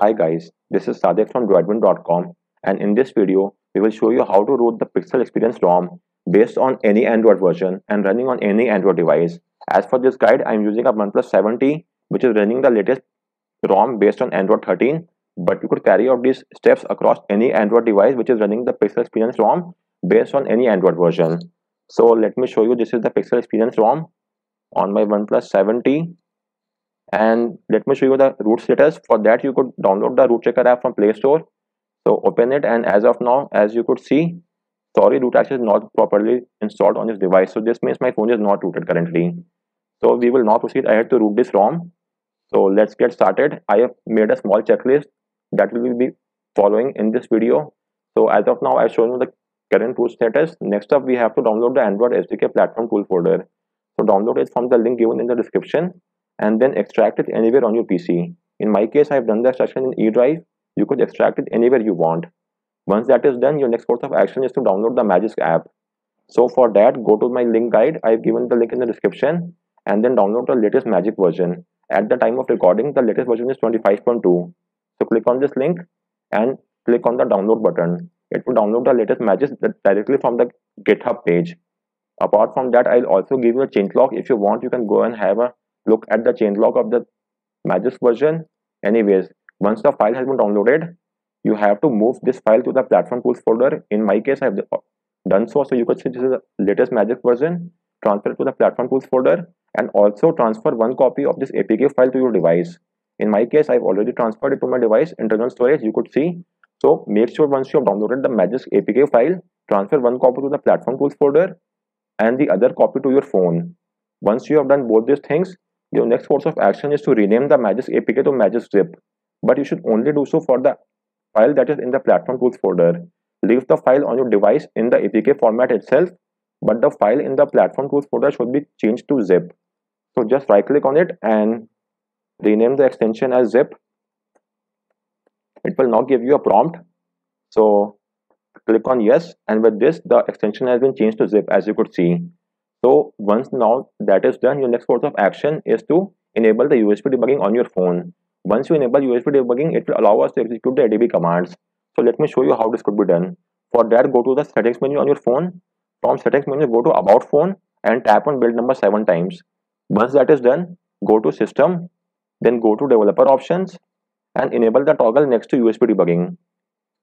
Hi guys, this is Sadik from Droidwin.com, and in this video we will show you how to root the Pixel Experience ROM based on any Android version and running on any Android device. As for this guide, I am using a OnePlus 7T which is running the latest ROM based on Android 13, but you could carry out these steps across any Android device which is running the Pixel Experience ROM based on any Android version. So let me show you. This is the Pixel Experience ROM on my OnePlus 7T. And let me show you the root status. For that, you could download the root checker app from Play Store. So open it, and as of now, as you could see, sorry, root access is not properly installed on this device. So this means my phone is not rooted currently. So we will now proceed ahead to root this ROM. So let's get started. I have made a small checklist that we will be following in this video. So as of now, I've shown you the current root status. Next up, we have to download the Android SDK Platform Tool folder. So download it from the link given in the description, and then extract it anywhere on your PC. In my case, I have done the extraction in E drive. You could extract it anywhere you want. Once that is done, your next course of action is to download the Magisk app. So for that, go to my link guide. I have given the link in the description, and then download the latest Magisk version. At the time of recording, the latest version is 25.2. So click on this link and click on the download button. It will download the latest Magisk directly from the GitHub page. Apart from that, I'll also give you a changelog. If you want, you can go and have a look at the changelog of the Magisk version. Anyways, once the file has been downloaded, you have to move this file to the Platform Tools folder. In my case, I have done so. So you could see this is the latest Magisk version. Transfer it to the Platform Tools folder, and also transfer one copy of this APK file to your device. In my case, I've already transferred it to my device, internal storage, you could see. So make sure once you have downloaded the Magisk APK file, transfer one copy to the Platform Tools folder and the other copy to your phone. Once you have done both these things, your next course of action is to rename the Magisk APK to Magisk Zip, but you should only do so for the file that is in the Platform Tools folder. Leave the file on your device in the APK format itself, but the file in the Platform Tools folder should be changed to Zip. So just right click on it and rename the extension as Zip. It will now give you a prompt. So click on yes, and with this the extension has been changed to Zip, as you could see. So once now that is done, your next course of action is to enable the USB debugging on your phone. Once you enable USB debugging, it will allow us to execute the ADB commands. So let me show you how this could be done. For that, go to the settings menu on your phone. From settings menu, go to about phone and tap on build number 7 times. Once that is done, go to system, then go to developer options and enable the toggle next to USB debugging.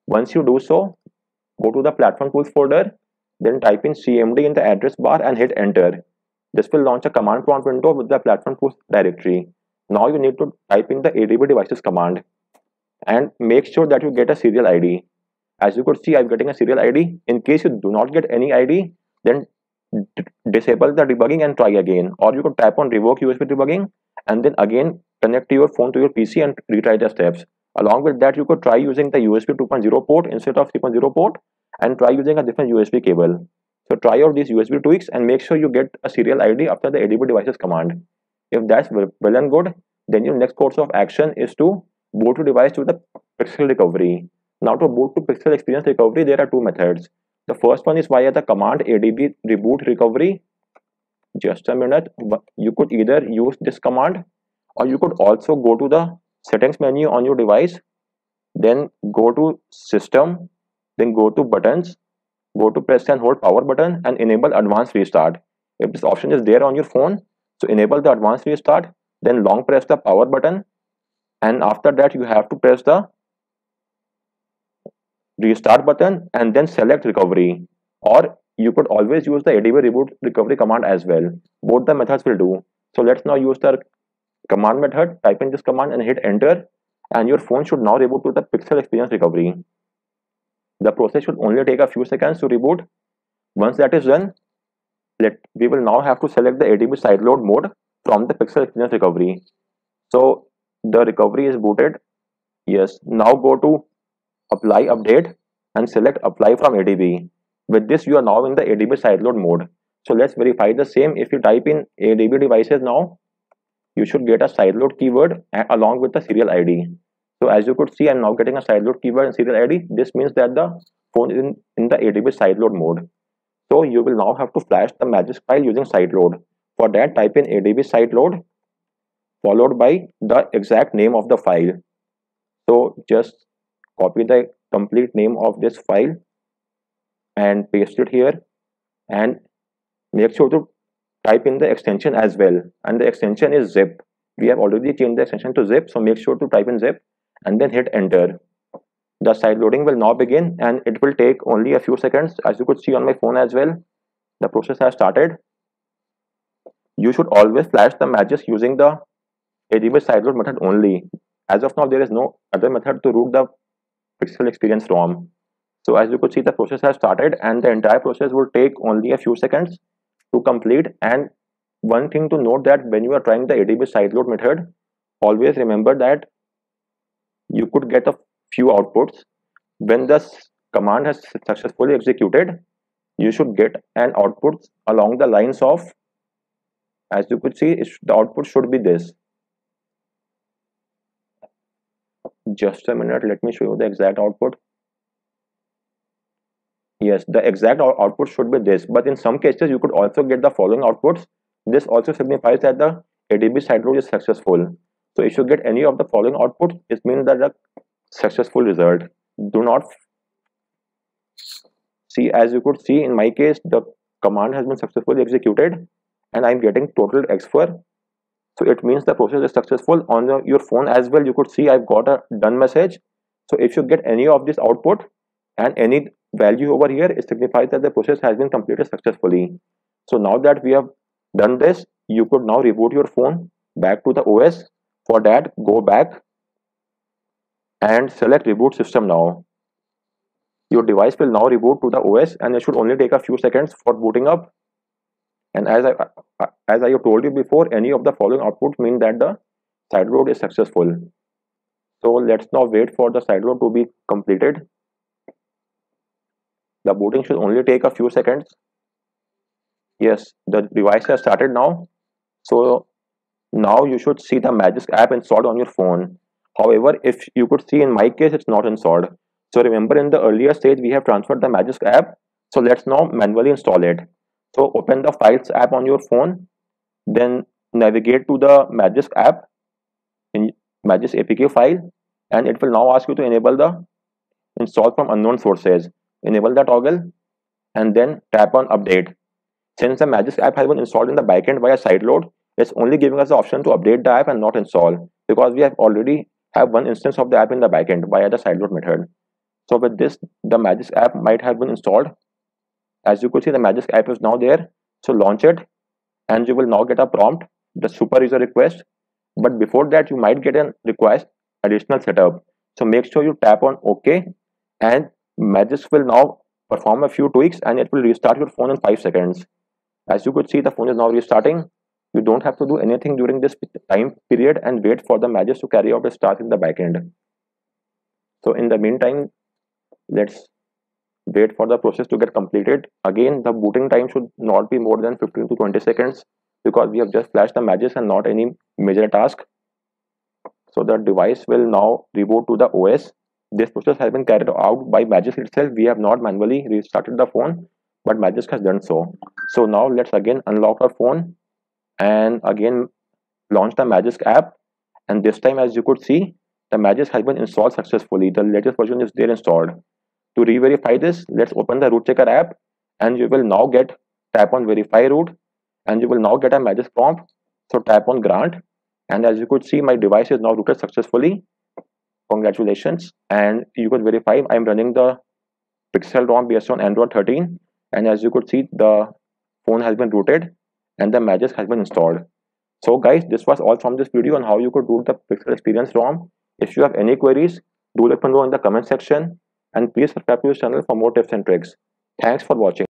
Once you do so, go to the Platform Tools folder, then type in CMD in the address bar and hit enter. This will launch a command prompt window with the Platform Tools directory. Now you need to type in the ADB devices command and make sure that you get a serial ID. As you could see, I'm getting a serial ID. In case you do not get any ID, then disable the debugging and try again, or you could tap on revoke USB debugging and then again connect to your phone to your PC and retry the steps. Along with that, you could try using the USB 2.0 port instead of 3.0 port, and try using a different USB cable. So try out these USB tweaks and make sure you get a serial ID after the ADB devices command. If that's well and good, then your next course of action is to boot your device to the Pixel recovery. Now to boot to Pixel Experience recovery, there are two methods. The first one is via the command ADB reboot recovery. Just a minute, you could either use this command, or you could also go to the settings menu on your device, then go to system, then go to buttons, go to press and hold power button and enable advanced restart. If this option is there on your phone, so enable the advanced restart, then long press the power button, and after that you have to press the restart button and then select recovery, or you could always use the ADB reboot recovery command as well. Both the methods will do. So let's now use the command method. Type in this command and hit enter, and your phone should now reboot to the Pixel Experience recovery. The process should only take a few seconds to reboot. Once that is done, we will now have to select the ADB sideload mode from the Pixel Experience recovery. So the recovery is booted. Yes, now go to apply update and select apply from ADB. With this, you are now in the ADB sideload mode. So let's verify the same. If you type in ADB devices now, you should get a sideload keyword along with the serial ID. So as you could see, I'm now getting a sideload keyword and serial ID. This means that the phone is in the ADB sideload mode. So you will now have to flash the Magisk file using sideload. For that, type in ADB sideload followed by the exact name of the file. So just copy the complete name of this file and paste it here, and make sure to type in the extension as well, and the extension is zip. We have already changed the extension to zip, so make sure to type in zip and then hit enter. The side loading will now begin, and it will take only a few seconds. As you could see on my phone as well, the process has started. You should always flash the Magisk using the ADB sideload method only. As of now, there is no other method to root the Pixel Experience ROM. So as you could see, the process has started, and the entire process will take only a few seconds to complete. And one thing to note, that when you are trying the ADB sideload method, always remember that you could get a few outputs. When this command has successfully executed, you should get an output along the lines of, as you could see, the output should be this. Just a minute, let me show you the exact output. Yes, the exact output should be this, but in some cases you could also get the following outputs. This also signifies that the ADB sideload is successful. So if you get any of the following outputs, it means that the successful result. Do not see, as you could see in my case, the command has been successfully executed and I'm getting total XFIR. So it means the process is successful. On your phone as well, you could see I've got a done message. So if you get any of this output and any value over here, it signifies that the process has been completed successfully. So now that we have done this, you could now reboot your phone back to the OS. For that, go back and select reboot system now. Your device will now reboot to the OS, and it should only take a few seconds for booting up. And as I have told you before, any of the following outputs mean that the sideload is successful. So let's now wait for the sideload to be completed. The booting should only take a few seconds. Yes, the device has started now. So now you should see the Magisk app installed on your phone. However, if you could see in my case, it's not installed. So remember, in the earlier stage, we have transferred the Magisk app. So let's now manually install it. So open the Files app on your phone, then navigate to the Magisk app in Magisk APK file, and it will now ask you to enable the install from unknown sources. Enable the toggle and then tap on update. Since the Magisk app has been installed in the backend via sideload, it's only giving us the option to update the app and not install, because we have already have one instance of the app in the backend via the sideload method. So with this, the Magisk app might have been installed. As you could see, the Magisk app is now there. So launch it, and you will now get a prompt, the super user request. But before that, you might get a request additional setup. So make sure you tap on OK, and Magisk will now perform a few tweaks, and it will restart your phone in 5 seconds. As you could see, the phone is now restarting. You don't have to do anything during this time period and wait for the Magisk to carry out its task in the backend. So in the meantime, let's wait for the process to get completed. Again, the booting time should not be more than 15 to 20 seconds because we have just flashed the Magisk and not any major task. So the device will now reboot to the OS. This process has been carried out by Magisk itself. We have not manually restarted the phone, but Magisk has done so. So now let's again unlock our phone and again launch the Magisk app. And this time, as you could see, the Magisk has been installed successfully. The latest version is there installed. To re-verify this, let's open the root checker app, and you will now get tap on verify root, and you will now get a Magisk prompt. So tap on grant, and as you could see, my device is now rooted successfully. Congratulations, and you could verify I'm running the Pixel ROM based on Android 13, and as you could see, the phone has been rooted and the Magisk has been installed. So guys, this was all from this video on how you could root the Pixel Experience ROM. If you have any queries, do let me know in the comment section. And please subscribe to this channel for more tips and tricks. Thanks for watching.